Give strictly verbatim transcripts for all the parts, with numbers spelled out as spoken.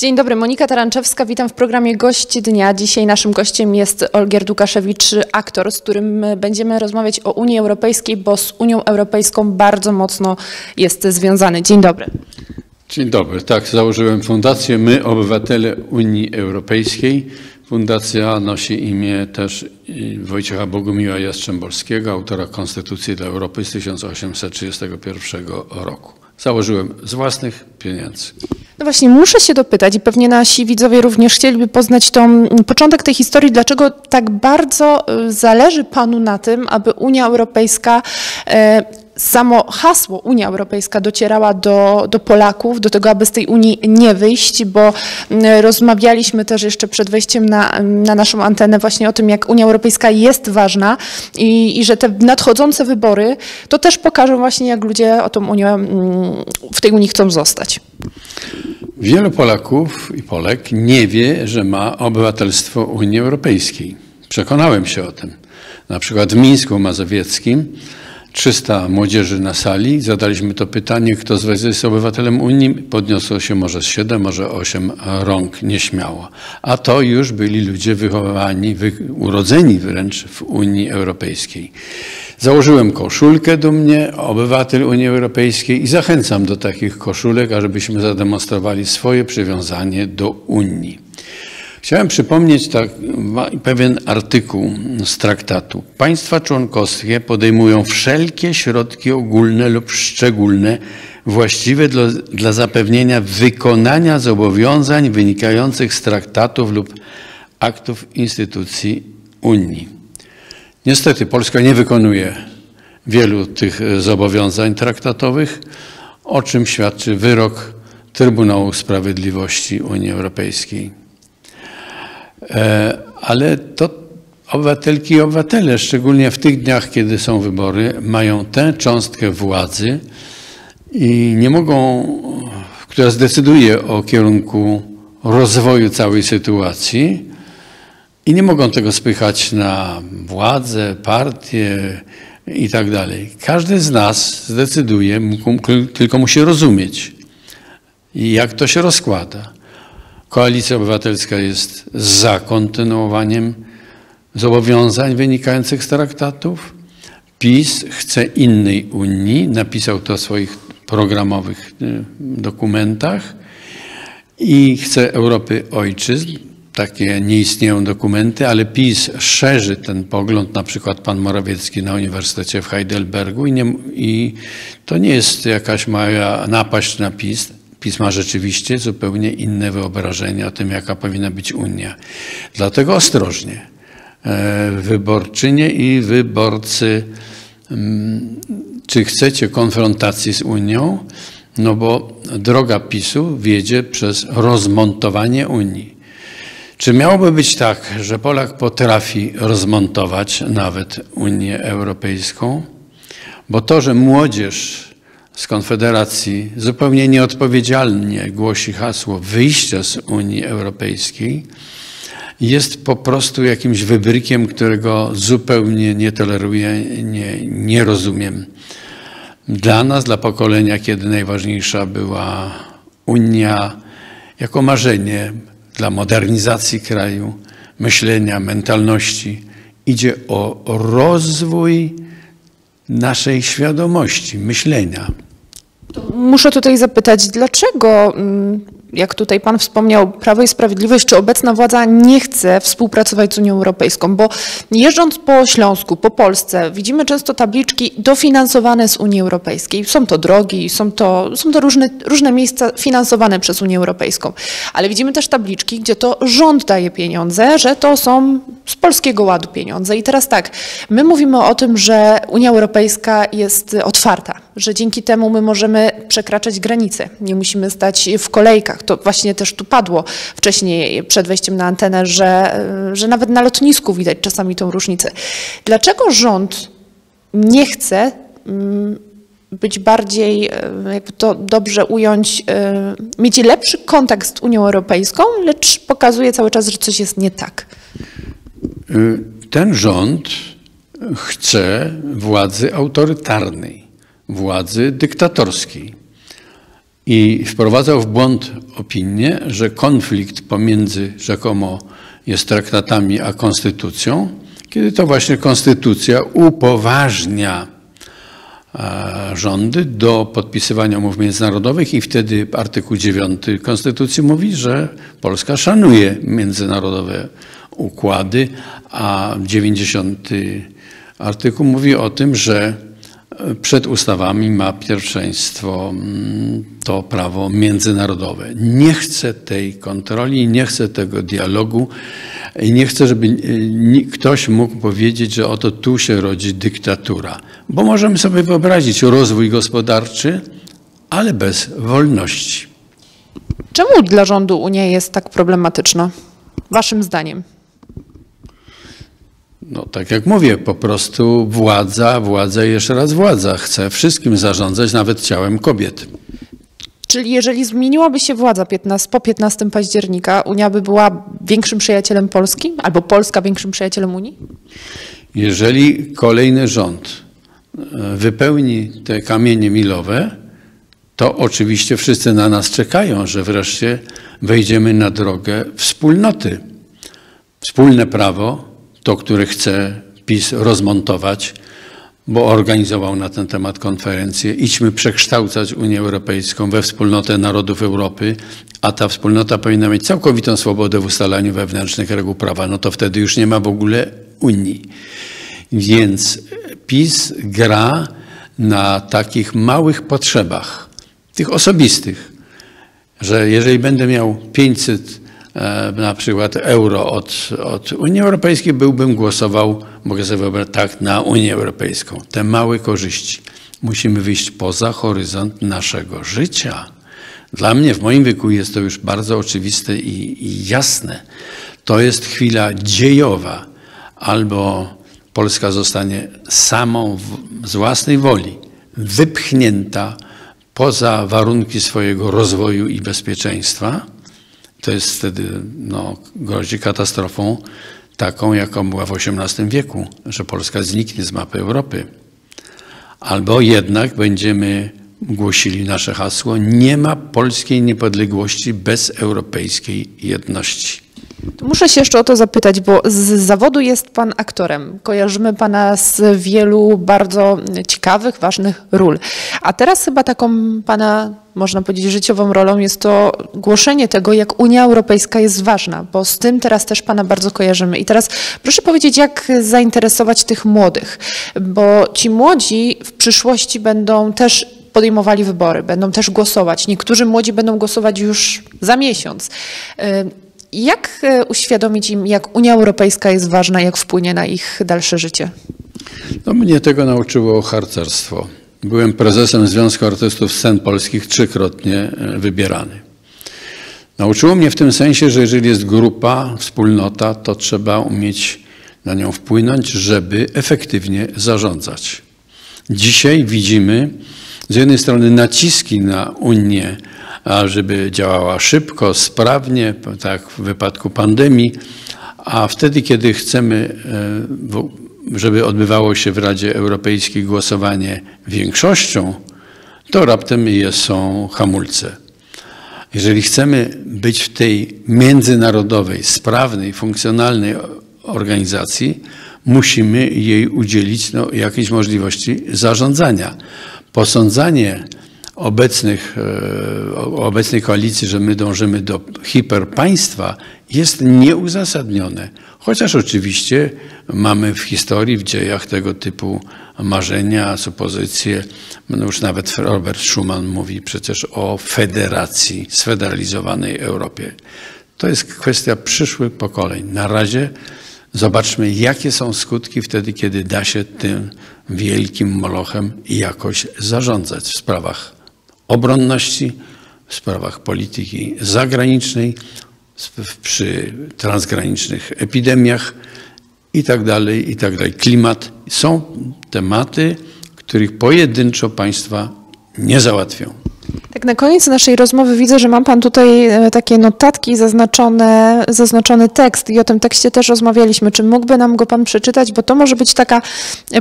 Dzień dobry, Monika Taranczewska, witam w programie Gość Dnia. Dzisiaj naszym gościem jest Olgierd Łukaszewicz, aktor, z którym będziemy rozmawiać o Unii Europejskiej, bo z Unią Europejską bardzo mocno jest związany. Dzień dobry. Dzień dobry. Tak, założyłem fundację My, Obywatele Unii Europejskiej. Fundacja nosi imię też Wojciecha Bogumiła Jastrzębowskiego, autora Konstytucji dla Europy z tysiąc osiemset trzydziestego pierwszego roku. Założyłem z własnych pieniędzy. No właśnie, muszę się dopytać i pewnie nasi widzowie również chcieliby poznać tą, początek tej historii, dlaczego tak bardzo zależy panu na tym, aby Unia Europejska, e, samo hasło Unia Europejska docierała do, do Polaków, do tego, aby z tej Unii nie wyjść, bo rozmawialiśmy też jeszcze przed wejściem na, na naszą antenę właśnie o tym, jak Unia Europejska jest ważna i, i że te nadchodzące wybory to też pokażą właśnie, jak ludzie o tą Unię, w tej Unii chcą zostać. Wielu Polaków i Polek nie wie, że ma obywatelstwo Unii Europejskiej. Przekonałem się o tym. Na przykład w Mińsku Mazowieckim trzysta młodzieży na sali. Zadaliśmy to pytanie, kto z was jest obywatelem Unii. Podniosło się może siedem, może osiem rąk nieśmiało. A to już byli ludzie wychowani, wy, urodzeni wręcz w Unii Europejskiej. Założyłem koszulkę dumnie, obywatel Unii Europejskiej, i zachęcam do takich koszulek, ażebyśmy zademonstrowali swoje przywiązanie do Unii. Chciałem przypomnieć tak, pewien artykuł z traktatu. Państwa członkowskie podejmują wszelkie środki ogólne lub szczególne właściwe dla, dla zapewnienia wykonania zobowiązań wynikających z traktatów lub aktów instytucji Unii. Niestety Polska nie wykonuje wielu tych zobowiązań traktatowych, o czym świadczy wyrok Trybunału Sprawiedliwości Unii Europejskiej. Ale to obywatelki i obywatele, szczególnie w tych dniach, kiedy są wybory, mają tę cząstkę władzy i nie mogą, która zdecyduje o kierunku rozwoju całej sytuacji, i nie mogą tego spychać na władzę, partię i tak dalej. Każdy z nas zdecyduje, tylko musi rozumieć, jak to się rozkłada. Koalicja Obywatelska jest za kontynuowaniem zobowiązań wynikających z traktatów. PiS chce innej Unii, napisał to w swoich programowych dokumentach, i chce Europy ojczyzn. Takie nie istnieją dokumenty, ale PiS szerzy ten pogląd, na przykład pan Morawiecki na Uniwersytecie w Heidelbergu, i, nie, i to nie jest jakaś mała napaść na PiS. PiS ma rzeczywiście zupełnie inne wyobrażenie o tym, jaka powinna być Unia. Dlatego ostrożnie. Wyborczynie i wyborcy, czy chcecie konfrontacji z Unią? No bo droga PiSu wiedzie przez rozmontowanie Unii. Czy miałoby być tak, że Polak potrafi rozmontować nawet Unię Europejską? Bo to, że młodzież z Konfederacji zupełnie nieodpowiedzialnie głosi hasło wyjścia z Unii Europejskiej, jest po prostu jakimś wybrykiem, którego zupełnie nie toleruję, nie, nie rozumiem. Dla nas, dla pokolenia, kiedy najważniejsza była Unia jako marzenie dla modernizacji kraju, myślenia, mentalności, idzie o rozwój naszej świadomości, myślenia. Muszę tutaj zapytać, dlaczego, jak tutaj pan wspomniał, Prawo i Sprawiedliwość czy obecna władza nie chce współpracować z Unią Europejską? Bo jeżdżąc po Śląsku, po Polsce, widzimy często tabliczki dofinansowane z Unii Europejskiej. Są to drogi, są to, są to różne, różne miejsca finansowane przez Unię Europejską. Ale widzimy też tabliczki, gdzie to rząd daje pieniądze, że to są z Polskiego Ładu pieniądze. I teraz tak, my mówimy o tym, że Unia Europejska jest otwarta, że dzięki temu my możemy przekraczać granice, nie musimy stać w kolejkach. To właśnie też tu padło wcześniej przed wejściem na antenę, że, że nawet na lotnisku widać czasami tą różnicę. Dlaczego rząd nie chce być bardziej, jakby to dobrze ująć, mieć lepszy kontakt z Unią Europejską, lecz pokazuje cały czas, że coś jest nie tak? Ten rząd chce władzy autorytarnej, władzy dyktatorskiej. i wprowadzał w błąd opinię, że konflikt pomiędzy rzekomo jest traktatami a konstytucją, kiedy to właśnie konstytucja upoważnia rządy do podpisywania umów międzynarodowych i wtedy artykuł dziewiąty Konstytucji mówi, że Polska szanuje międzynarodowe układy, a dziewięćdziesiąty artykuł mówi o tym, że przed ustawami ma pierwszeństwo to prawo międzynarodowe. Nie chcę tej kontroli, nie chcę tego dialogu i nie chcę, żeby ktoś mógł powiedzieć, że oto tu się rodzi dyktatura. Bo możemy sobie wyobrazić rozwój gospodarczy, ale bez wolności. Czemu dla rządu Unia jest tak problematyczna, waszym zdaniem? No tak jak mówię, po prostu władza, władza i jeszcze raz władza chce wszystkim zarządzać, nawet ciałem kobiet. Czyli jeżeli zmieniłaby się władza po piętnastego października, Unia by była większym przyjacielem Polski? Albo Polska większym przyjacielem Unii? Jeżeli kolejny rząd wypełni te kamienie milowe, to oczywiście wszyscy na nas czekają, że wreszcie wejdziemy na drogę wspólnoty. Wspólne prawo, to, które chce PiS rozmontować, bo organizował na ten temat konferencję. Idźmy przekształcać Unię Europejską we wspólnotę narodów Europy, a ta wspólnota powinna mieć całkowitą swobodę w ustalaniu wewnętrznych reguł prawa. No to wtedy już nie ma w ogóle Unii. Więc PiS gra na takich małych potrzebach, tych osobistych, że jeżeli będę miał pięćset na przykład euro od, od Unii Europejskiej, byłbym głosował, mogę sobie wyobrazić, tak, na Unię Europejską. Te małe korzyści. Musimy wyjść poza horyzont naszego życia. Dla mnie, w moim wieku jest to już bardzo oczywiste i, i jasne. To jest chwila dziejowa. Albo Polska zostanie samą w, z własnej woli wypchnięta poza warunki swojego rozwoju i bezpieczeństwa. To jest wtedy, no, grozi katastrofą taką, jaką była w osiemnastym wieku, że Polska zniknie z mapy Europy. Albo jednak będziemy głosili nasze hasło: nie ma polskiej niepodległości bez europejskiej jedności. Muszę się jeszcze o to zapytać, bo z zawodu jest pan aktorem. Kojarzymy pana z wielu bardzo ciekawych, ważnych ról. A teraz chyba taką pana, można powiedzieć, życiową rolą jest to głoszenie tego, jak Unia Europejska jest ważna, bo z tym teraz też pana bardzo kojarzymy. I teraz proszę powiedzieć, jak zainteresować tych młodych, bo ci młodzi w przyszłości będą też podejmowali wybory, będą też głosować. Niektórzy młodzi będą głosować już za miesiąc. Jak uświadomić im, jak Unia Europejska jest ważna, jak wpłynie na ich dalsze życie? No, mnie tego nauczyło harcerstwo. Byłem prezesem Związku Artystów Scen Polskich, trzykrotnie wybierany. Nauczyło mnie w tym sensie, że jeżeli jest grupa, wspólnota, to trzeba umieć na nią wpłynąć, żeby efektywnie zarządzać. Dzisiaj widzimy z jednej strony naciski na Unię, żeby działała szybko, sprawnie, tak w wypadku pandemii, a wtedy, kiedy chcemy, żeby odbywało się w Radzie Europejskiej głosowanie większością, to raptem są hamulce. Jeżeli chcemy być w tej międzynarodowej, sprawnej, funkcjonalnej organizacji, musimy jej udzielić no, jakiejś możliwości zarządzania. Posądzanie obecnych, obecnej koalicji, że my dążymy do hiperpaństwa, jest nieuzasadnione. Chociaż oczywiście mamy w historii, w dziejach tego typu marzenia, supozycje. No już nawet Robert Schuman mówi przecież o federacji, sfederalizowanej Europie. To jest kwestia przyszłych pokoleń. Na razie zobaczmy, jakie są skutki wtedy, kiedy da się tym wielkim molochem jakoś zarządzać w sprawach obronności, w sprawach polityki zagranicznej, przy transgranicznych epidemiach i tak dalej, i tak dalej. Klimat. Są tematy, których pojedynczo państwa nie załatwią. Tak na koniec naszej rozmowy widzę, że ma pan tutaj takie notatki, zaznaczone, zaznaczony tekst i o tym tekście też rozmawialiśmy. Czy mógłby nam go pan przeczytać? Bo to może być taka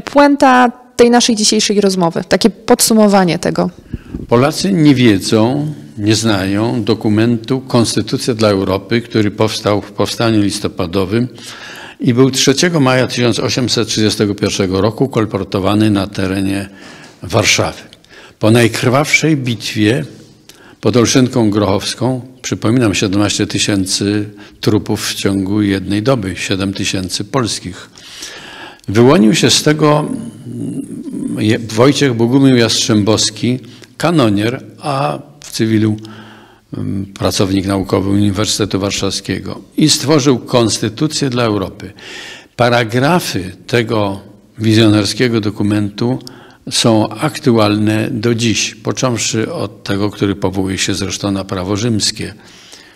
puenta tej naszej dzisiejszej rozmowy? Takie podsumowanie tego. Polacy nie wiedzą, nie znają dokumentu Konstytucja dla Europy, który powstał w powstaniu listopadowym i był trzeciego maja tysiąc osiemset trzydziestego pierwszego roku kolportowany na terenie Warszawy. Po najkrwawszej bitwie pod Olszynką-Grochowską, przypominam, siedemnaście tysięcy trupów w ciągu jednej doby, siedem tysięcy polskich. Wyłonił się z tego Wojciech Bogumił Jastrzębowski, kanonier, a w cywilu pracownik naukowy Uniwersytetu Warszawskiego i stworzył Konstytucję dla Europy. Paragrafy tego wizjonerskiego dokumentu są aktualne do dziś, począwszy od tego, który powołuje się zresztą na prawo rzymskie.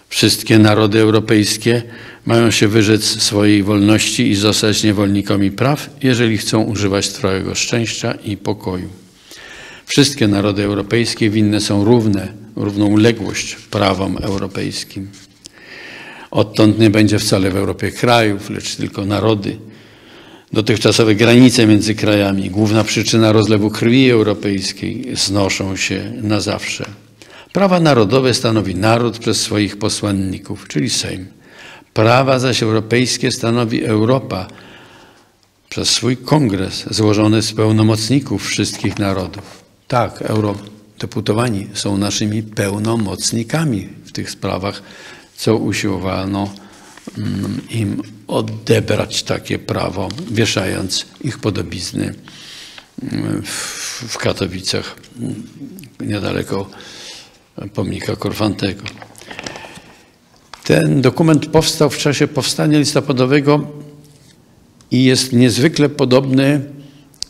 Wszystkie narody europejskie mają się wyrzec swojej wolności i zostać niewolnikami praw, jeżeli chcą używać trwałego szczęścia i pokoju. Wszystkie narody europejskie winne są równe, równą uległość prawom europejskim. Odtąd nie będzie wcale w Europie krajów, lecz tylko narody. Dotychczasowe granice między krajami, główna przyczyna rozlewu krwi europejskiej, znoszą się na zawsze. Prawa narodowe stanowi naród przez swoich posłanników, czyli Sejm. Prawa zaś europejskie stanowi Europa przez swój kongres złożony z pełnomocników wszystkich narodów. Tak, eurodeputowani są naszymi pełnomocnikami w tych sprawach, co usiłowano im odebrać takie prawo, wieszając ich podobizny w Katowicach, niedaleko pomnika Korfantego. Ten dokument powstał w czasie powstania listopadowego i jest niezwykle podobny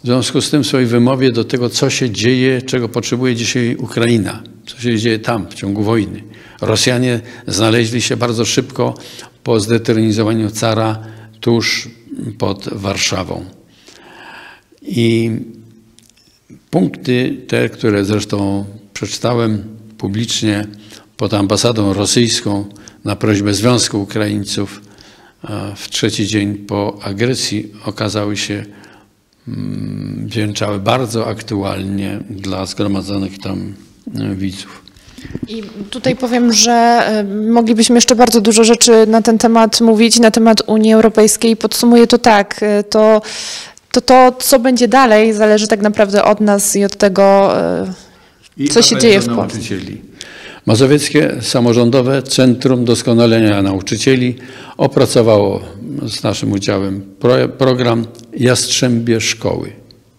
w związku z tym w swojej wymowie do tego, co się dzieje, czego potrzebuje dzisiaj Ukraina, co się dzieje tam w ciągu wojny. Rosjanie znaleźli się bardzo szybko po zdetronizowaniu cara tuż pod Warszawą. I punkty te, które zresztą przeczytałem publicznie pod ambasadą rosyjską na prośbę Związku Ukraińców w trzeci dzień po agresji, okazały się, wdzięczały bardzo aktualnie dla zgromadzonych tam widzów. I tutaj powiem, że moglibyśmy jeszcze bardzo dużo rzeczy na ten temat mówić, na temat Unii Europejskiej. Podsumuję to tak, to to, to co będzie dalej, zależy tak naprawdę od nas i od tego, co się dzieje w Polsce. Mazowieckie Samorządowe Centrum Doskonalenia Nauczycieli opracowało z naszym udziałem pro, program Jastrzębie Szkoły,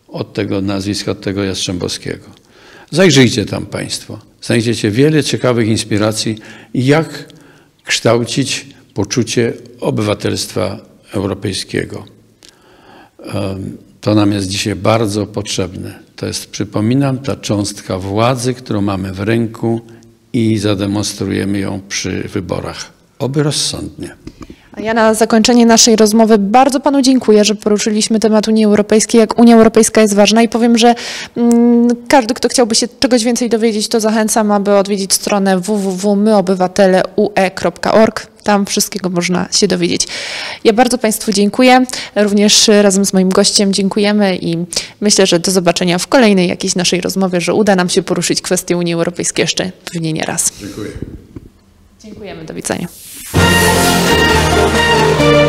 od tego nazwiska, od tego Jastrzębowskiego. Zajrzyjcie tam Państwo. Znajdziecie wiele ciekawych inspiracji, jak kształcić poczucie obywatelstwa europejskiego. To nam jest dzisiaj bardzo potrzebne. To jest, przypominam, ta cząstka władzy, którą mamy w ręku i zademonstrujemy ją przy wyborach. Oby rozsądnie. A ja na zakończenie naszej rozmowy bardzo Panu dziękuję, że poruszyliśmy temat Unii Europejskiej, jak Unia Europejska jest ważna i powiem, że każdy, kto chciałby się czegoś więcej dowiedzieć, to zachęcam, aby odwiedzić stronę w w w kropka my obywatele kropka u e kropka org. Tam wszystkiego można się dowiedzieć. Ja bardzo Państwu dziękuję. Również razem z moim gościem dziękujemy i myślę, że do zobaczenia w kolejnej jakiejś naszej rozmowie, że uda nam się poruszyć kwestię Unii Europejskiej jeszcze pewnie nie raz. Dziękuję. Dziękujemy. Do widzenia. Thank you.